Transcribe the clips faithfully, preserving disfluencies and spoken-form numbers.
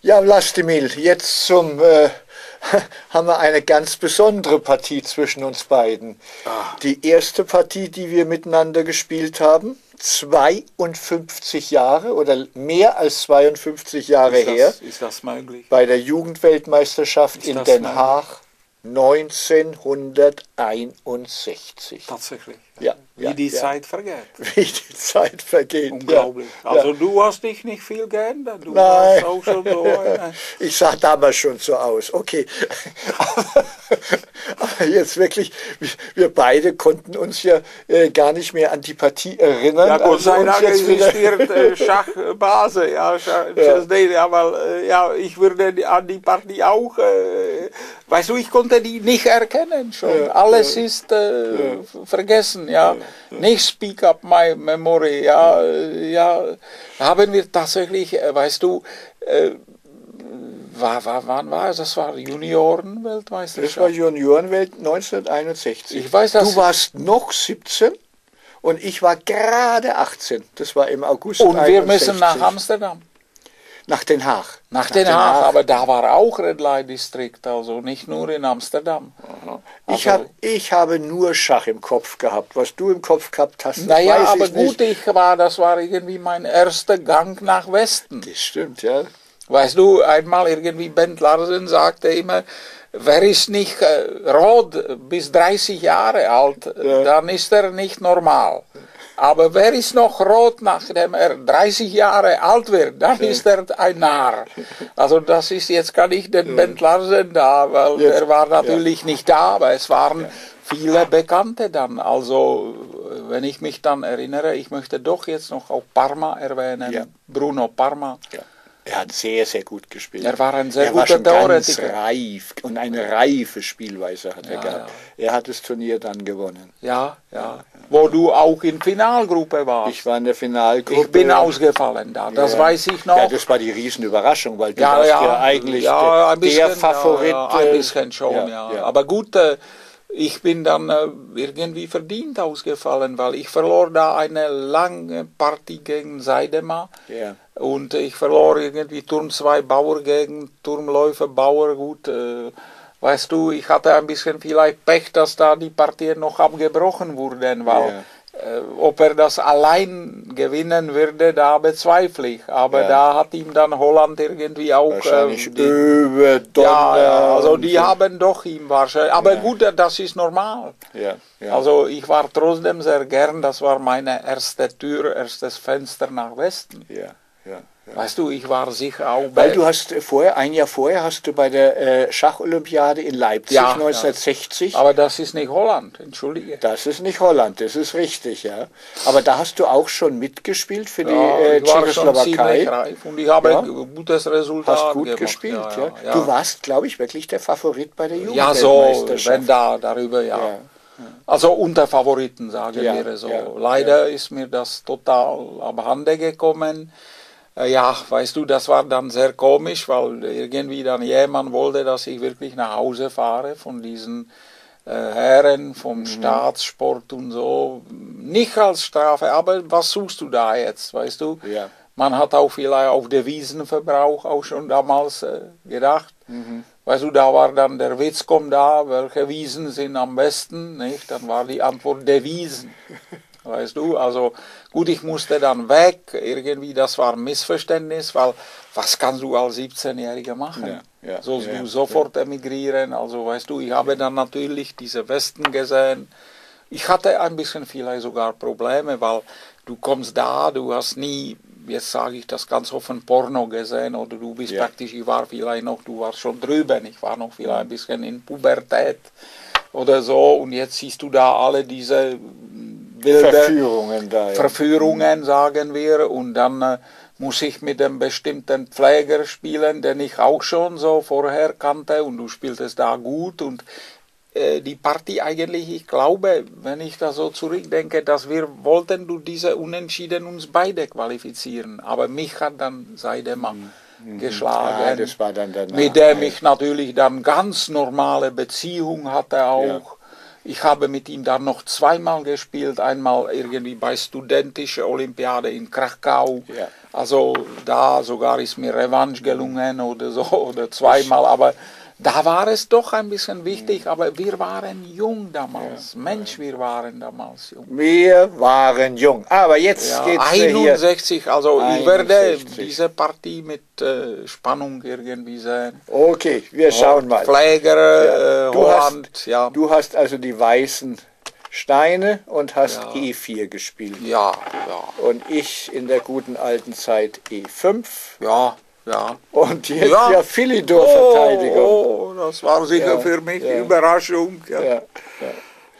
Ja, Vlastimil, jetzt zum, äh, haben wir eine ganz besondere Partie zwischen uns beiden. Ah. Die erste Partie, die wir miteinander gespielt haben, zweiundfünfzig Jahre oder mehr als zweiundfünfzig Jahre ist das, her. Ist das möglich? Bei der Jugendweltmeisterschaft ist in Den Haag neunzehnhunderteinundsechzig. Tatsächlich. Ja, wie ja, die ja. Zeit vergeht. Wie die Zeit vergeht. Unglaublich. Ja. Also ja. Du hast dich nicht viel geändert. Du Nein. warst auch schon so. Eine... Ich sah damals schon so aus. Okay. Aber, aber jetzt wirklich, wir beide konnten uns ja äh, gar nicht mehr an die Partie erinnern. Ja, Gott sei Dank existiert äh, Schach-Base. Ja, Schach, ja. Ja, weil, ja, ich würde an die Partie auch, äh, weißt du, ich konnte die nicht erkennen schon. Ja. Alles ja. ist äh, ja. vergessen. Ja, nicht speak up my memory, ja, ja, haben wir tatsächlich, weißt du, äh, war, war, wann war es? Das war Juniorenweltmeisterschaft. Das war Juniorenwelt neunzehnhunderteinundsechzig. Ich weiß, dass du warst noch siebzehn und ich war gerade achtzehn. Das war im August und einundsechzig. Wir müssen nach Amsterdam. Nach Den Haag. Nach, nach Den, Den Haag, Haag, aber da war auch Red Light District, also nicht nur in Amsterdam. Also ich, hab, ich habe nur Schach im Kopf gehabt, was du im Kopf gehabt hast. Naja, aber ich gut, nicht. ich war, das war irgendwie mein erster Gang nach Westen. Das stimmt, ja. Weißt du, einmal irgendwie Bent Larsen sagte immer, wer ist nicht äh, rot bis dreißig Jahre alt, ja. dann ist er nicht normal. Aber wer ist noch rot, nachdem er dreißig Jahre alt wird, dann ja. ist er ein Narr. Also das ist, jetzt kann ich den ja. Bent Larsen da, weil jetzt. der war natürlich ja. nicht da, aber es waren ja. viele Bekannte dann. Also wenn ich mich dann erinnere, ich möchte doch jetzt noch auch Parma erwähnen, ja. Bruno Parma. Ja. Er hat sehr, sehr gut gespielt. Er war ein sehr er guter war schon Theoretiker. Ganz reif und eine reife Spielweise hat ja, er gehabt. Ja. Er hat das Turnier dann gewonnen. Ja, ja, ja. Wo du auch in Finalgruppe warst. Ich war in der Finalgruppe. Ich bin ausgefallen da, das ja. weiß ich noch. Ja, das war die Riesenüberraschung, weil du ja, warst ja, ja eigentlich ja, der, bisschen, der Favorit. Ja, ein bisschen schon, ja. ja. ja. Aber gut, ich bin dann irgendwie verdient ausgefallen, weil ich verlor da eine lange Partie gegen Seidemann. Ja. Und ich verlor irgendwie Turm zwei Bauer gegen Turmläufer Bauer. Gut, äh, weißt du, ich hatte ein bisschen vielleicht Pech, dass da die Partien noch abgebrochen wurden, weil yeah. äh, ob er das allein gewinnen würde, da bezweifle ich. Aber yeah. da hat ihm dann Holland irgendwie auch... Äh, die, über ja, ja, also die so. haben doch ihm wahrscheinlich... Aber yeah. gut, das ist normal. Yeah. Yeah. Also ich war trotzdem sehr gern, das war meine erste Tür, erstes Fenster nach Westen. Yeah. Ja, ja. Weißt du, ich war sicher auch bei... Weil du hast vorher, ein Jahr vorher hast du bei der äh, Schacholympiade in Leipzig ja, neunzehnhundertsechzig... Ja. Aber das ist nicht Holland, entschuldige. Das ist nicht Holland, das ist richtig, ja. Aber da hast du auch schon mitgespielt für ja, die äh, Tschechoslowakei. Ich war schon ziemlich reif und ich habe ja. ein gutes Resultat gemacht. Hast gut gemacht. gespielt, ja, ja. ja. Du warst, glaube ich, wirklich der Favorit bei der Jugendweltmeisterschaft. Ja, so, wenn da, darüber, ja. ja. Also unter Favoriten, sagen ja, wir so. Ja, Leider ja. ist mir das total abhanden gekommen. Ja, weißt du, das war dann sehr komisch, weil irgendwie dann jemand wollte, dass ich wirklich nach Hause fahre von diesen äh, Herren, vom mhm. Staatssport und so. Nicht als Strafe, aber was suchst du da jetzt, weißt du? Ja. Man hat auch vielleicht auf Devisenverbrauch auch schon damals äh, gedacht. Mhm. Weißt du, da war dann der Witz, komm da, welche Wiesen sind am besten, nicht? Dann war die Antwort Devisen. Weißt du, also gut, ich musste dann weg, irgendwie, das war ein Missverständnis, weil was kannst du als siebzehnjähriger machen? Ja, ja, sollst ja, du sofort ja. emigrieren, also weißt du, ich habe dann natürlich diese Westen gesehen. Ich hatte ein bisschen vielleicht sogar Probleme, weil du kommst da, du hast nie, jetzt sage ich das ganz offen, Porno gesehen oder du bist ja. praktisch, ich war vielleicht noch, du warst schon drüben, ich war noch vielleicht ein bisschen in Pubertät oder so und jetzt siehst du da alle diese... Bilder, Verführungen, da, ja. Verführungen, sagen wir, und dann äh, muss ich mit einem bestimmten Pfleger spielen, den ich auch schon so vorher kannte, und du spieltest da gut, und äh, die Partie eigentlich, ich glaube, wenn ich da so zurückdenke, dass wir wollten durch diese Unentschieden uns beide qualifizieren, aber mich hat dann Seidemann mhm. geschlagen, ja, das war dann danach, mit dem ja. ich natürlich dann ganz normale Beziehung hatte auch, ja. Ich habe mit ihm dann noch zweimal gespielt, einmal irgendwie bei studentischer Olympiade in Krakau. Ja. Also da sogar ist mir Revanche gelungen oder so, oder zweimal. Aber da war es doch ein bisschen wichtig, ja. Aber wir waren jung damals. Ja. Mensch, wir waren damals jung. Wir waren jung, aber jetzt ja, geht's einundsechzig, hier. also einundsechzig. Ich werde diese Partie mit äh, Spannung irgendwie sehen. Okay, wir schauen und mal. Pfleger, ja. du, Holland, hast, ja. du hast also die weißen Steine und hast ja. E vier gespielt. Ja, ja. Und ich in der guten alten Zeit E fünf. Ja. Ja. Und jetzt ja, ja Philidor-Verteidigung. Oh, oh, das war sicher ja, für mich eine ja. Überraschung. Ja. Ja, ja.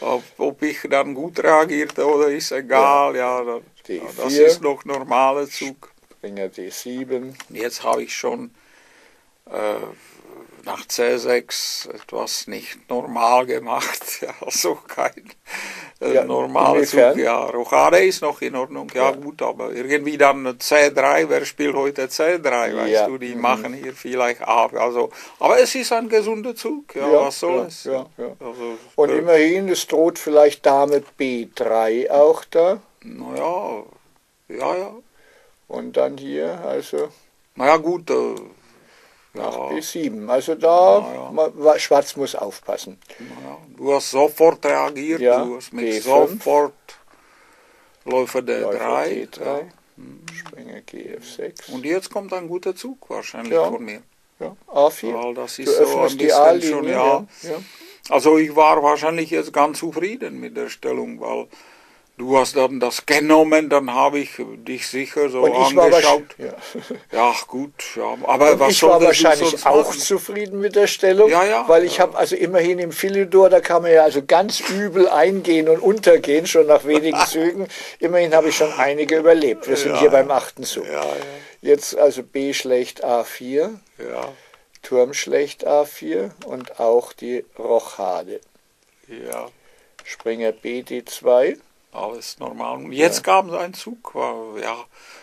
Ob, ob ich dann gut reagierte oder ist egal. Ja. Ja, dann, ja, das ist noch normaler Zug. Springer D sieben. Jetzt habe ich schon äh, nach C sechs etwas nicht normal gemacht. Also kein äh, ja, normaler Zug. Ja, Rochade ist noch in Ordnung. Ja, ja gut, aber irgendwie dann C drei. Wer spielt heute C drei? Ja. Weißt du, die mhm. machen hier vielleicht ab. Also, aber es ist ein gesunder Zug. Ja, ja, was soll ja, es? Ja, ja. Also, und äh, immerhin, es droht vielleicht Dame B drei auch da. Naja, ja, ja. Und dann hier, also. Naja, gut. Äh, Nach ja. B sieben, also da, ja. Schwarz muss aufpassen. Ja. Du hast sofort reagiert, ja. du hast mich B fünf. Sofort Läufer D drei. Läufer D drei. Ja. Springer G F sechs. Und jetzt kommt ein guter Zug wahrscheinlich ja. von mir. Ja. A vier. Weil das ist so ein bisschen schon, ja. ja. Also ich war wahrscheinlich jetzt ganz zufrieden mit der Stellung, weil du hast dann das genommen, dann habe ich dich sicher so angeschaut. Ja. ja, gut. Ja. Aber und was ich soll war wahrscheinlich auch machen? Zufrieden mit der Stellung, ja, ja, weil ich ja. habe also immerhin im Philidor, da kann man ja also ganz übel eingehen und untergehen, schon nach wenigen Zügen. Immerhin habe ich schon einige überlebt. Wir sind ja, hier beim achten Zug. Ja, ja. Jetzt also B schlecht A vier, ja. Turm schlecht A vier und auch die Rochade. Ja. Springer B D zwei. Alles normal. Und jetzt ja. kam so ein Zug. Ja,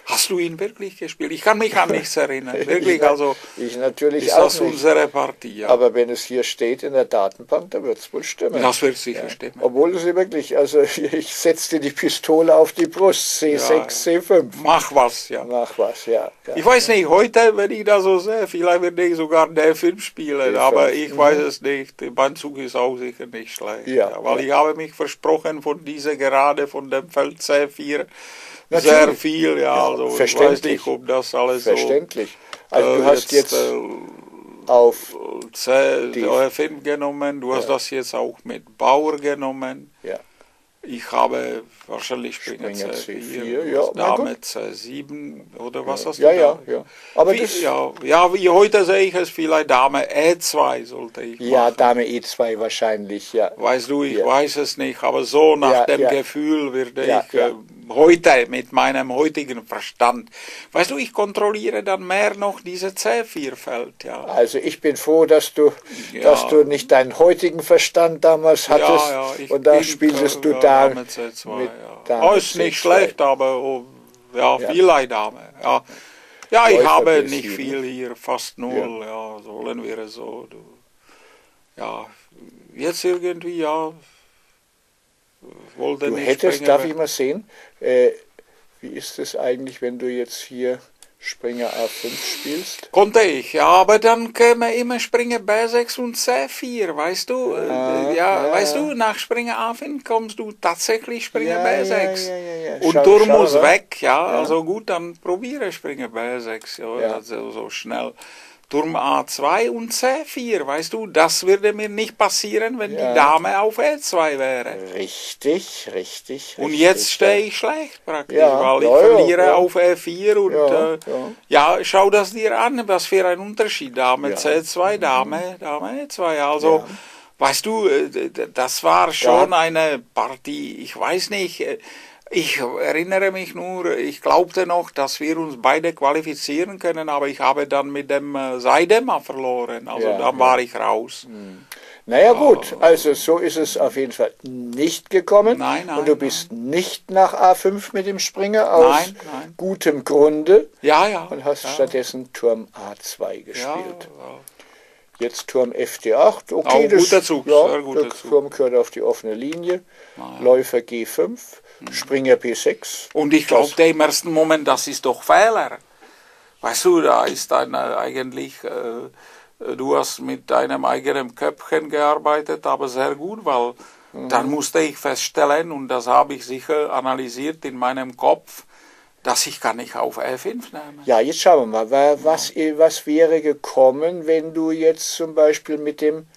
hast du ihn wirklich gespielt? Ich kann mich an nichts erinnern. Wirklich, ich, also ich natürlich ist auch das nicht. Unsere Partie. Ja. Aber wenn es hier steht in der Datenbank, da wird es wohl stimmen. Das wird sicher ja. stimmen. Obwohl es wirklich, also ich setzte die Pistole auf die Brust. C sechs, ja. C fünf. Mach was, ja. Mach was, ja. ja. Ich weiß nicht, heute, wenn ich das so sehe, vielleicht würde ich sogar D fünf spielen, D fünf. Aber ich mhm. weiß es nicht. Mein Zug ist auch sicher nicht schlecht. Ja. Ja, weil ja. ich habe mich versprochen von dieser Gerade von dem Feld C vier natürlich. Sehr viel, ja, also ja, ich weiß nicht, ob das alles verständlich. So... Verständlich. Also du äh, hast jetzt, jetzt äh, auf C fünf genommen, du ja. hast das jetzt auch mit Bauer genommen. Ja. Ich habe wahrscheinlich Springer, Springer C vier, C vier ja, Dame C sieben oder was ja. hast du ja, da? Ja, ja. Aber wie, das ja, ja, wie heute sehe ich es vielleicht, Dame E zwei sollte ich machen. Ja, Dame E zwei wahrscheinlich, ja. Weißt du, ich ja. weiß es nicht, aber so nach ja, dem ja. Gefühl würde ja, ich ja. Äh, heute mit meinem heutigen Verstand, weißt du, ich kontrolliere dann mehr noch diese C vier-Feld, ja. Also ich bin froh, dass du, ja. dass du nicht deinen heutigen Verstand damals hattest ja, ja, und da spieltest du ja, da. Dame C zwei, mit ja. Dame oh, ist nicht C zwei. Schlecht, aber oh, ja, ja. vielleicht Dame. Ja, ja ich Läufer habe B sieben. Nicht viel hier, fast null, ja. ja, sollen wir es so. Du. Ja, jetzt irgendwie, ja. Wollte du nicht hättest, Springer darf ich mal sehen, äh, wie ist es eigentlich, wenn du jetzt hier Springer A fünf spielst? Konnte ich, ja, aber dann käme immer Springer B sechs und C vier, weißt du? Ah, ja, ja, weißt du, nach Springer A fünf kommst du tatsächlich Springer ja, B sechs. Ja, ja, ja, ja. Und schau, Turm schau, muss weg, ja, ja, also gut, dann probiere Springer B sechs, ja, ja. Also so schnell. Turm A zwei und C vier, weißt du, das würde mir nicht passieren, wenn ja. die Dame auf E zwei wäre. Richtig, richtig. Und richtig, jetzt stehe ich schlecht praktisch, ja, weil ich ja, verliere ja. auf E vier und ja, äh, ja. ja, schau das dir an, was für ein Unterschied, Dame ja. C zwei, Dame, Dame E zwei, also, ja. weißt du, das war schon ja. eine Partie, ich weiß nicht, ich erinnere mich nur, ich glaubte noch, dass wir uns beide qualifizieren können, aber ich habe dann mit dem Seidemann verloren, also ja, dann ja. war ich raus. Hm. Naja gut, also so ist es auf jeden Fall nicht gekommen nein, nein, und du bist nein. nicht nach A fünf mit dem Springer aus nein, nein. gutem Grunde ja, ja, und hast ja. stattdessen Turm A zwei gespielt. Ja, ja. Jetzt Turm F D acht. Okay, oh, das, guter Zug. Ja, ja, guter der Zug. Turm gehört auf die offene Linie. Ah, ja. Läufer G fünf, hm. Springer P sechs. Und ich glaube, im ersten Moment, das ist doch Fehler. Weißt du, da ist ein, eigentlich, äh, du hast mit deinem eigenen Köpfchen gearbeitet, aber sehr gut, weil mhm. dann musste ich feststellen, und das habe ich sicher analysiert in meinem Kopf, dass ich gar nicht auf F fünf nehmen. Ja, jetzt schauen wir mal, was, ja. was wäre gekommen, wenn du jetzt zum Beispiel mit dem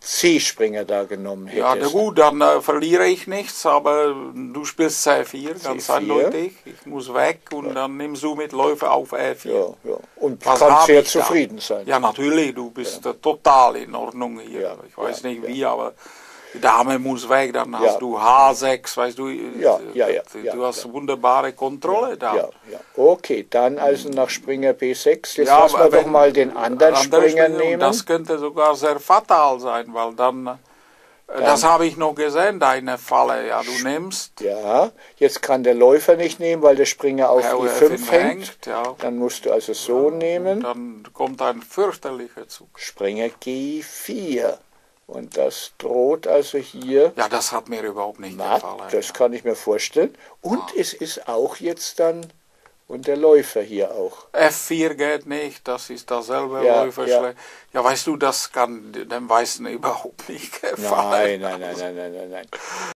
C-Springer da genommen hättest? Ja, na gut, dann äh, verliere ich nichts, aber du spielst C vier, ganz C vier. Eindeutig. Ich muss weg und ja. dann nimmst du mit Läufer auf E vier. Ja, ja. Und was kannst sehr zufrieden da? sein. Ja, natürlich, du bist ja. total in Ordnung hier. Ja, ich weiß ja, nicht ja. wie, aber... Die Dame muss weg, dann hast ja. du H sechs, weißt du, ja, ja, ja, du ja, hast ja. wunderbare Kontrolle ja, da. Ja, ja. Okay, dann also nach Springer P sechs, jetzt ja, lassen wir doch mal den anderen, anderen Springer, Springer nehmen. Das könnte sogar sehr fatal sein, weil dann, dann das habe ich noch gesehen, deine Falle, ja, du nimmst. Ja, jetzt kann der Läufer nicht nehmen, weil der Springer auf ja, E fünf hängt, hängt ja. dann musst du also so ja, nehmen. Dann kommt ein fürchterlicher Zug. Springer G vier. Und das droht also hier... Ja, das hat mir überhaupt nicht na, gefallen. Das ja. kann ich mir vorstellen. Und ah. es ist auch jetzt dann... Und der Läufer hier auch. F vier geht nicht, das ist dasselbe ja, Läufer. Ja. ja, weißt du, das kann dem Weißen überhaupt nicht gefallen. Nein, nein, nein, nein, nein, nein. nein.